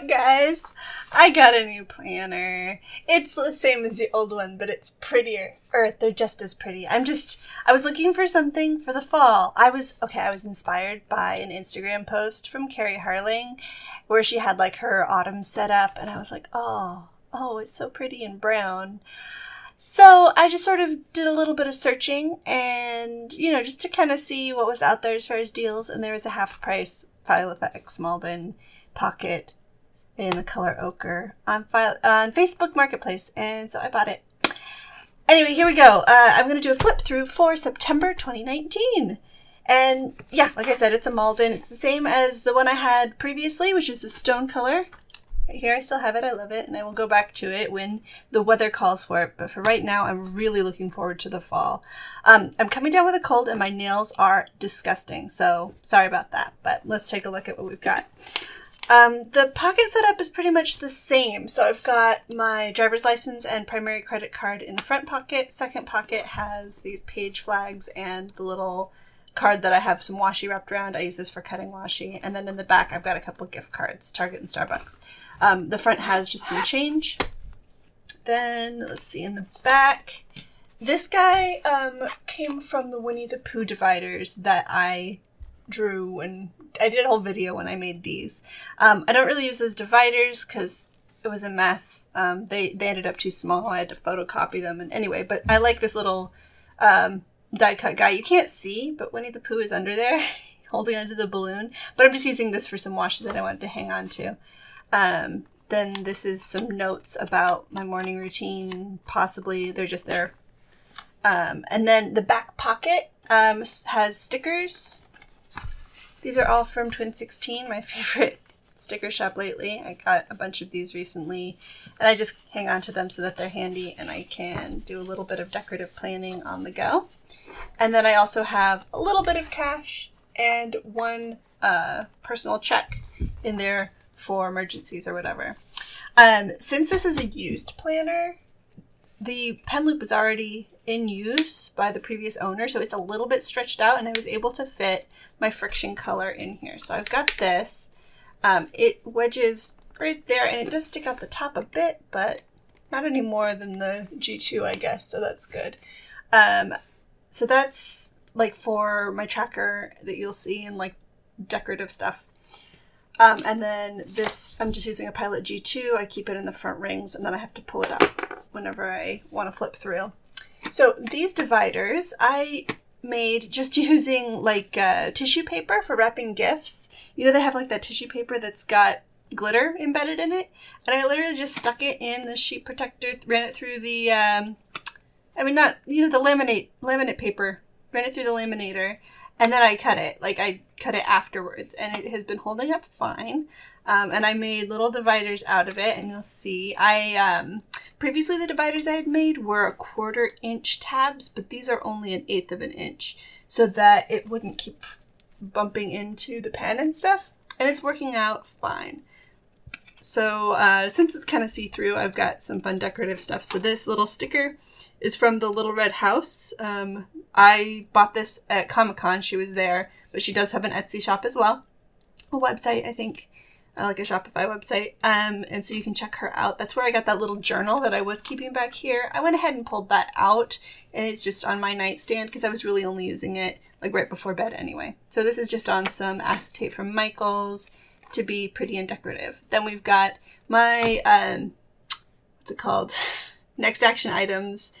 what, guys? I got a new planner. It's the same as the old one, but it's prettier. Or they're just as pretty. I was looking for something for the fall. I was inspired by an Instagram post from Carrie Harling where she had like her autumn setup, and I was like, oh, it's so pretty and brown. So I just sort of did a little bit of searching and, you know, just to kind of see what was out there as far as deals. And there was a half price Filofax Malden pocket in the color ochre on Facebook Marketplace. And so I bought it. Anyway, here we go. I'm going to do a flip through for September 2019. And yeah, like I said, it's a Malden. It's the same as the one I had previously, which is the stone color. Right here, I still have it. I love it, and I will go back to it when the weather calls for it. But for right now, I'm really looking forward to the fall. I'm coming down with a cold, and my nails are disgusting, so sorry about that. But let's take a look at what we've got. The pocket setup is pretty much the same. So I've got my driver's license and primary credit card in the front pocket. Second pocket has these page flags and the little card that I have some washi wrapped around. I use this for cutting washi. And then in the back, I've got a couple of gift cards, Target and Starbucks. The front has just some change. Then let's see in the back. This guy came from the Winnie the Pooh dividers that I drew, and I did a whole video when I made these. I don't really use those dividers because it was a mess. They ended up too small. I had to photocopy them. And anyway, but I like this little die cut guy. You can't see, but Winnie the Pooh is under there holding onto the balloon. But I'm just using this for some washi that I wanted to hang on to. Then this is some notes about my morning routine, possibly. They're just there. And then the back pocket has stickers. These are all from Twin 16, my favorite sticker shop lately. I got a bunch of these recently, and I just hang on to them so that they're handy and I can do a little bit of decorative planning on the go. And then I also have a little bit of cash and one personal check in there for emergencies or whatever. Since this is a used planner, the pen loop is already in use by the previous owner, so it's a little bit stretched out, and I was able to fit my friction color in here. So I've got this. It wedges right there, and it does stick out the top a bit, but not any more than the G2, I guess, so that's good. So that's like for my tracker that you'll see and like decorative stuff. And then this, I'm just using a Pilot G2. I keep it in the front rings, and then I have to pull it up whenever I want to flip through. So these dividers I made just using like tissue paper for wrapping gifts. You know, they have like that tissue paper that's got glitter embedded in it. And I literally just stuck it in the sheet protector, ran it through the, the laminate paper, ran it through the laminator. And then I cut it, like I cut it afterwards, and it has been holding up fine. And I made little dividers out of it, and you'll see. Previously the dividers I had made were 1/4 inch tabs, but these are only 1/8 inch so that it wouldn't keep bumping into the pen and stuff. And it's working out fine. So since it's kind of see-through, I've got some fun decorative stuff. So this little sticker is from the Little Red House. I bought this at Comic-Con. She was there, but she does have an Etsy shop as well. A website, I think, like a Shopify website. And so you can check her out. That's where I got that little journal that I was keeping back here. I went ahead and pulled that out, and it's just on my nightstand because I was really only using it like right before bed anyway. So this is just on some acetate from Michaels to be pretty and decorative. Then we've got my, what's it called? Next action items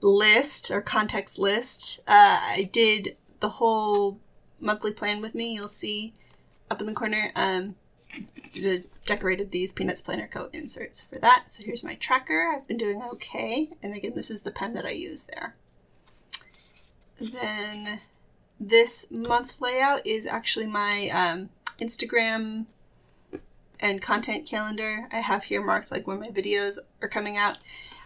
list or context list. I did the whole monthly plan with me. You'll see up in the corner. Decorated these Peanuts Planner Co. inserts for that. So here's my tracker. I've been doing okay. And again, this is the pen that I use there. Then this month layout is actually my Instagram and content calendar. I have here marked like when my videos are coming out.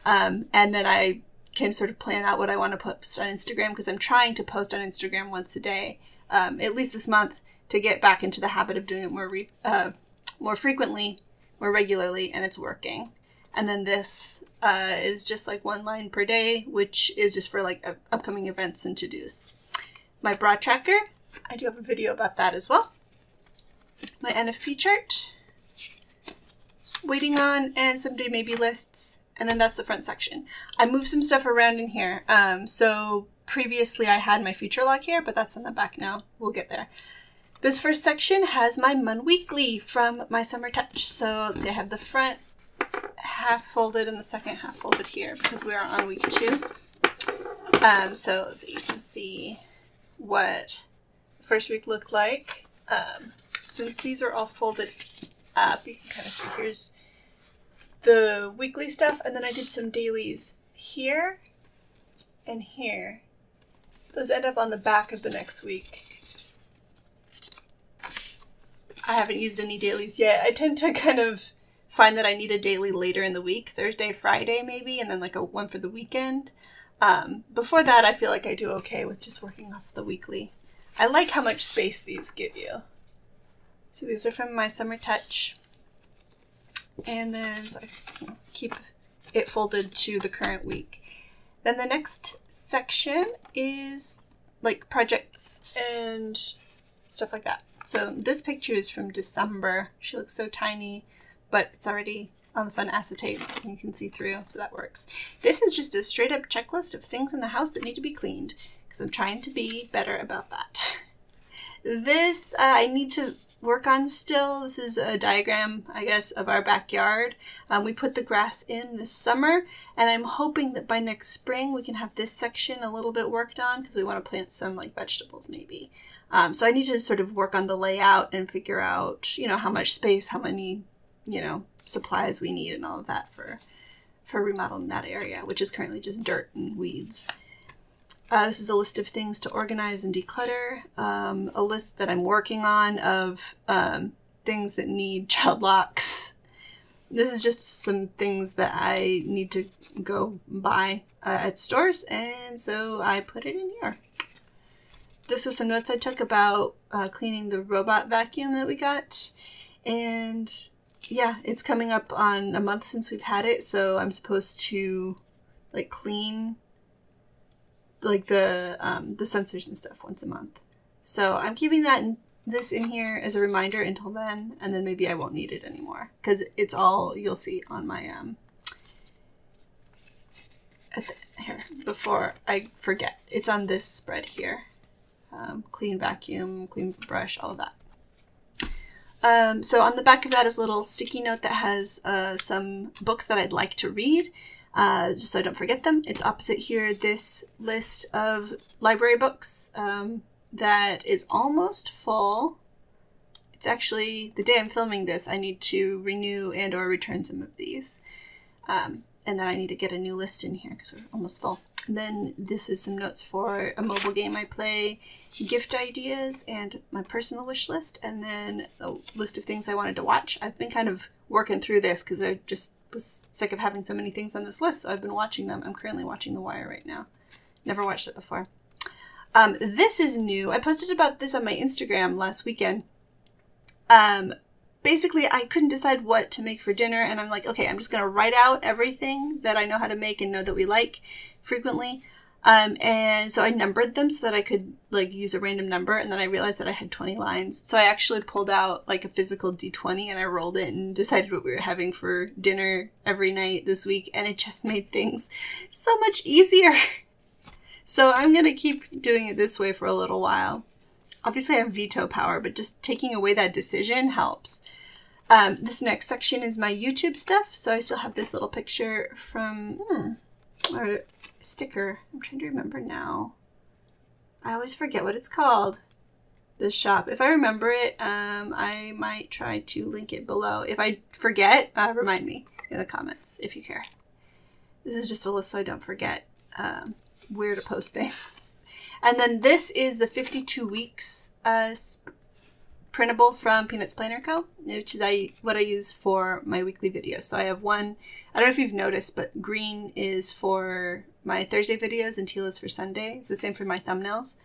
And then I can sort of plan out what I want to post on Instagram, because I'm trying to post on Instagram once a day, at least this month, to get back into the habit of doing it more frequently, more regularly, and it's working. And then this is just like one line per day, which is just for like upcoming events and to-dos. My bra tracker, I do have a video about that as well. My NFP chart, waiting on, and someday maybe lists. And then that's the front section. I moved some stuff around in here. So previously I had my future log here, but that's in the back now. We'll get there. This first section has my Mun Weekly from My Summer Touch. So let's see, I have the front half folded and the second half folded here because we are on week 2. So let's see, you can see what the first week looked like. Since these are all folded up, you can kind of see here's the weekly stuff, and then I did some dailies here and here. Those end up on the back of the next week. I haven't used any dailies yet. I tend to kind of find that I need a daily later in the week, Thursday, Friday maybe, and then like a one for the weekend. Before that, I feel like I do okay with just working off the weekly. I like how much space these give you. So these are from My Summer Touch. And then so I keep it folded to the current week. Then the next section is like projects and stuff like that. So this picture is from December. She looks so tiny, but it's already on the fun acetate. You can see through, so that works. This is just a straight up checklist of things in the house that need to be cleaned because I'm trying to be better about that. This I need to work on still. This is a diagram, I guess, of our backyard. We put the grass in this summer, and I'm hoping that by next spring we can have this section a little bit worked on because we want to plant some like vegetables maybe. So I need to sort of work on the layout and figure out, you know, how much space, how many, you know, supplies we need and all of that for remodeling that area, which is currently just dirt and weeds. This is a list of things to organize and declutter, a list that I'm working on of things that need child locks. This is just some things that I need to go buy at stores, and so I put it in here. This was some notes I took about cleaning the robot vacuum that we got, and yeah, it's coming up on a month since we've had it, so I'm supposed to like clean like the sensors and stuff once a month. So I'm keeping that this in here as a reminder until then, and then maybe I won't need it anymore because it's all you'll see on my here before I forget. It's on this spread here. Clean vacuum, clean brush, all of that. So on the back of that is a little sticky note that has some books that I'd like to read, just so I don't forget them. It's opposite here, this list of library books that is almost full. It's actually, the day I'm filming this, I need to renew and or return some of these. And then I need to get a new list in here because we're almost full. And then this is some notes for a mobile game I play, gift ideas, and my personal wish list, and then a list of things I wanted to watch. I've been kind of working through this because I just was sick of having so many things on this list, so I've been watching them. I'm currently watching The Wire right now. Never watched it before. This is new. I posted about this on my Instagram last weekend. Basically, I couldn't decide what to make for dinner, and I'm like, okay, I'm just going to write out everything that I know how to make and know that we like frequently. And so I numbered them so that I could like use a random number, and then I realized that I had 20 lines. So I actually pulled out like a physical D20 and I rolled it and decided what we were having for dinner every night this week, and it just made things so much easier. So I'm going to keep doing it this way for a little while. Obviously I have veto power, but just taking away that decision helps. This next section is my YouTube stuff. So I still have this little picture from, or sticker. I'm trying to remember now. I always forget what it's called. This shop. If I remember it, I might try to link it below. If I forget, remind me in the comments if you care. This is just a list so I don't forget where to post things. And then this is the 52 weeks printable from Peanuts Planner Co., which is what I use for my weekly videos. So I have one, I don't know if you've noticed, but green is for my Thursday videos and teal is for Sunday. It's the same for my thumbnails.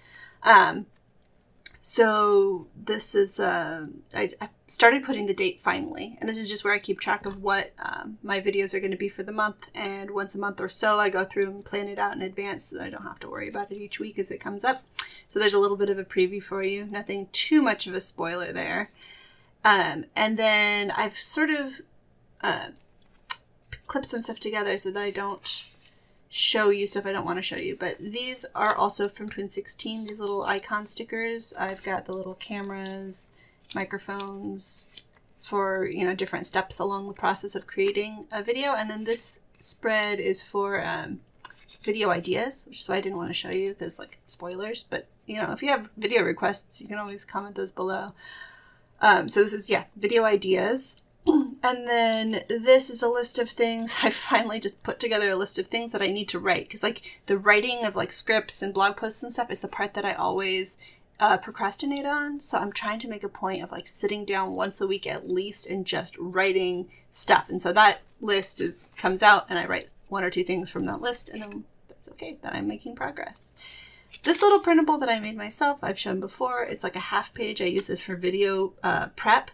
So this is, I started putting the date finally, and this is just where I keep track of what my videos are going to be for the month, and once a month or so I go through and plan it out in advance so that I don't have to worry about it each week as it comes up. So there's a little bit of a preview for you, nothing too much of a spoiler there. And then I've sort of clip some stuff together so that I don't show you stuff I don't want to show you. But these are also from Twin 16, these little icon stickers. I've got the little cameras, microphones for, you know, different steps along the process of creating a video. And then this spread is for video ideas, which is why I didn't want to show you because, like, spoilers. But, you know, if you have video requests, you can always comment those below. So this is, yeah, video ideas. And then this is a list of things. I finally just put together a list of things that I need to write, because, like, the writing of, like, scripts and blog posts and stuff is the part that I always procrastinate on. So I'm trying to make a point of, like, sitting down once a week at least and just writing stuff. And so that list comes out and I write one or two things from that list, and then that's okay, then I'm making progress. This little printable that I made myself, I've shown before, it's like a half page. I use this for video prep.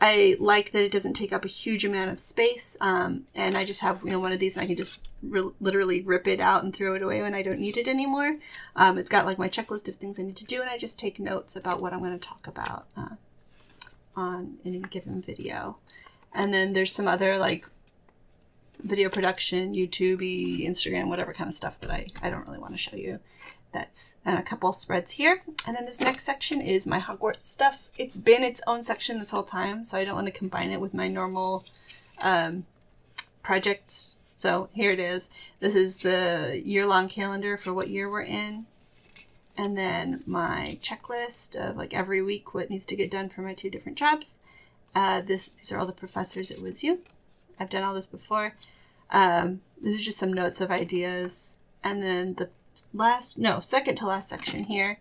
I like that it doesn't take up a huge amount of space, and I just have, you know, one of these, and I can just literally rip it out and throw it away when I don't need it anymore. It's got, like, my checklist of things I need to do, and I just take notes about what I'm going to talk about on any given video. And then there's some other, like, video production, YouTube-y, Instagram, whatever kind of stuff that I don't really want to show you. That's and a couple spreads here. And then this next section is my Hogwarts stuff. It's been its own section this whole time, so I don't want to combine it with my normal projects. So here it is. This is the year-long calendar for what year we're in. And then my checklist of, like, every week what needs to get done for my two different jobs. These are all the professors at WISU. I've done all this before. This is just some notes of ideas. And then the second to last section here.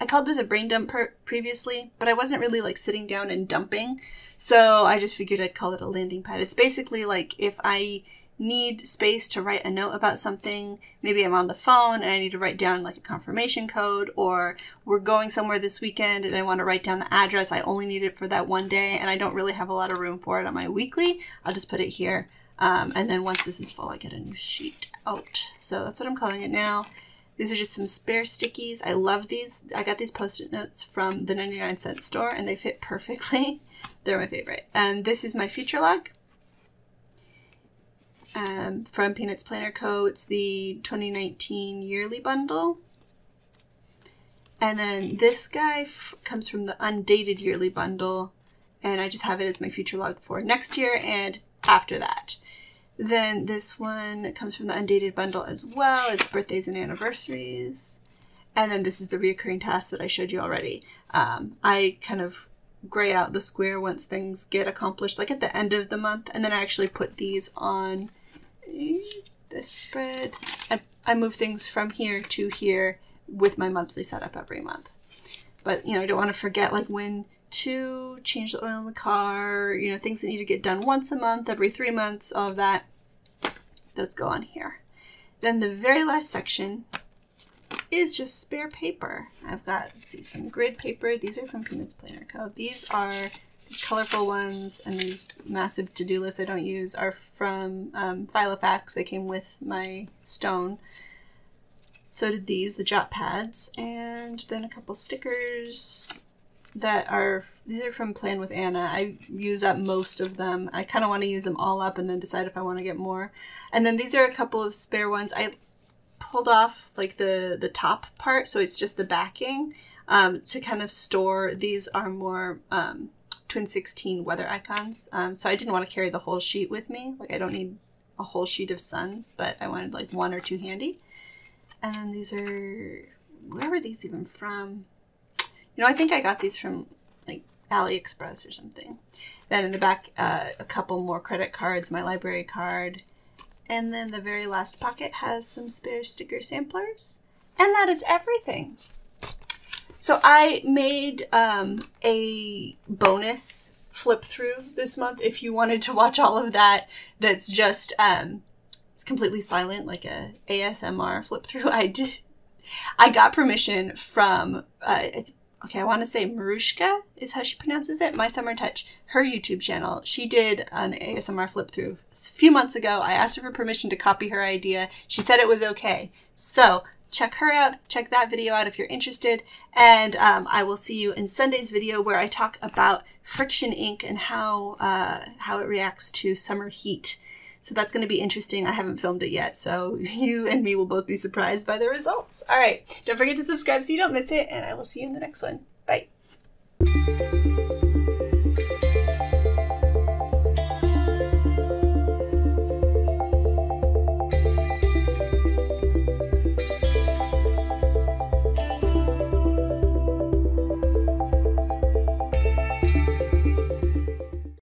I called this a brain dump previously, but I wasn't really, like, sitting down and dumping. So I just figured I'd call it a landing pad. It's basically like if I need space to write a note about something, maybe I'm on the phone and I need to write down, like, a confirmation code, or we're going somewhere this weekend and I want to write down the address. I only need it for that one day and I don't really have a lot of room for it on my weekly. I'll just put it here. And then once this is full, I get a new sheet out. So that's what I'm calling it now. These are just some spare stickies. I love these. I got these Post-it notes from the 99-cent store and they fit perfectly. They're my favorite. And this is my future log from Peanuts Planner Co. It's the 2019 yearly bundle. And then this guy comes from the undated yearly bundle. And I just have it as my future log for next year and after that. Then this one comes from the undated bundle as well. It's birthdays and anniversaries. And then this is the reoccurring task that I showed you already. I kind of gray out the square once things get accomplished, like at the end of the month. And then I actually put these on this spread. I move things from here to here with my monthly setup every month. But, you know, I don't want to forget, like, when to change the oil in the car, you know, things that need to get done once a month, every 3 months, all of that. Those go on here. Then the very last section is just spare paper. I've got, let's see, some grid paper. These are from Peanuts Planner Co. These are these colorful ones, and these massive to-do lists I don't use are from Filofax. They came with my stone. So did these, the jot pads, and then a couple stickers that are, these are from Plan with Anna. I use up most of them. I kind of want to use them all up and then decide if I want to get more. And then these are a couple of spare ones. I pulled off, like, the top part, so it's just the backing to kind of store. These are more Twin 16 weather icons, so I didn't want to carry the whole sheet with me. Like, I don't need a whole sheet of suns, but I wanted, like, one or two handy. And then these are, where were these even from? You know, I think I got these from, like, AliExpress or something. Then in the back, a couple more credit cards, my library card. And then the very last pocket has some spare sticker samplers. And that is everything. So I made a bonus flip through this month. If you wanted to watch all of that, that's just it's completely silent, like a ASMR flip through. I got permission from okay, I want to say Marushka is how she pronounces it. My Summer Touch, her YouTube channel. She did an ASMR flip through a few months ago. I asked her for permission to copy her idea. She said it was okay. So check her out, check that video out if you're interested, and I will see you in Sunday's video where I talk about friction ink and how it reacts to summer heat. So that's going to be interesting. I haven't filmed it yet, so you and me will both be surprised by the results. All right, don't forget to subscribe so you don't miss it, and I will see you in the next one. Bye.